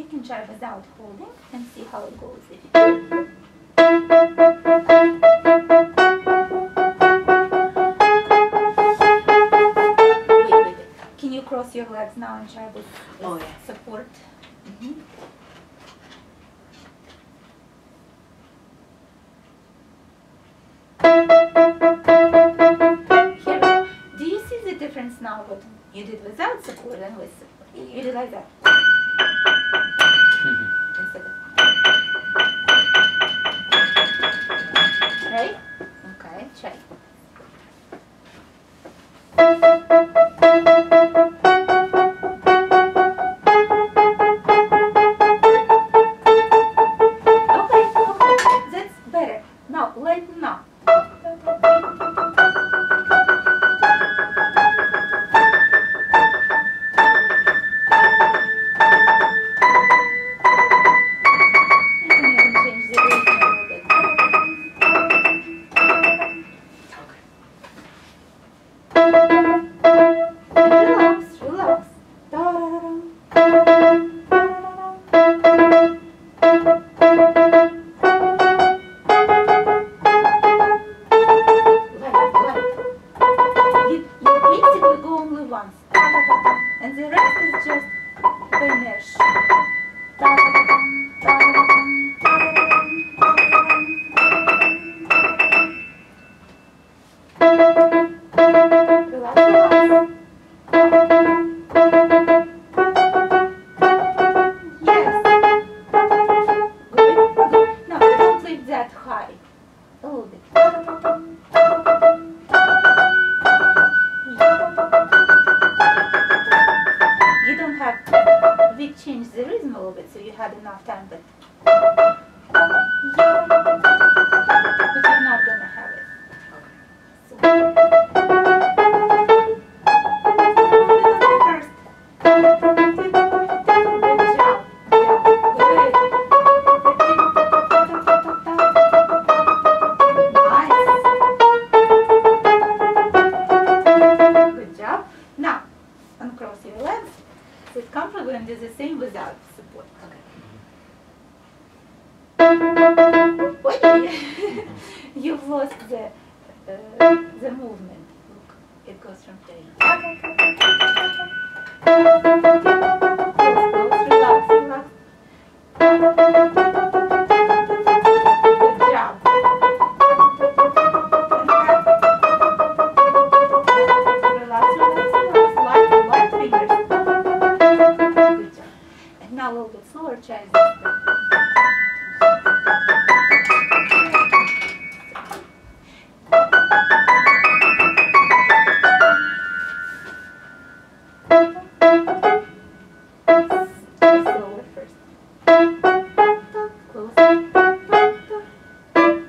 You can try without holding and see how it goes. If wait. Can you cross your legs now and try with support? Mm-hmm. Difference now what you did without support and with support. You did like that. Mm-hmm. Instead of right? Okay, try. Okay, that's better. Now lighten up. And the rest is just finish. Yes. Good. Now don't leave that high. A little bit. We changed the rhythm a little bit, so you had enough time, but you're not gonna have it. So. First. Good job. Yeah. Good. Nice. Good job. Now, uncross your legs. So it's comfortable and it's the same without support. Okay. You've lost the movement. Look, it goes from there. Relax. Good job. Now a little bit slower, try this. Slower first. Close.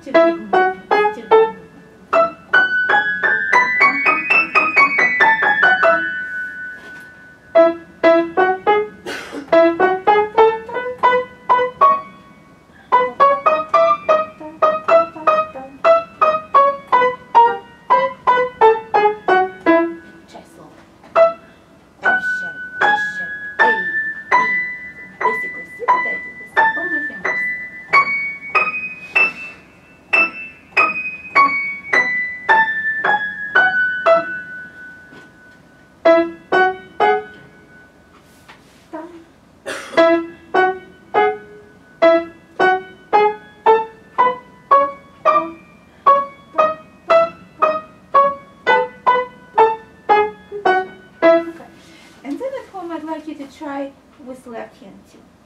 Too big. Too big. I'd like you to try with left hand too.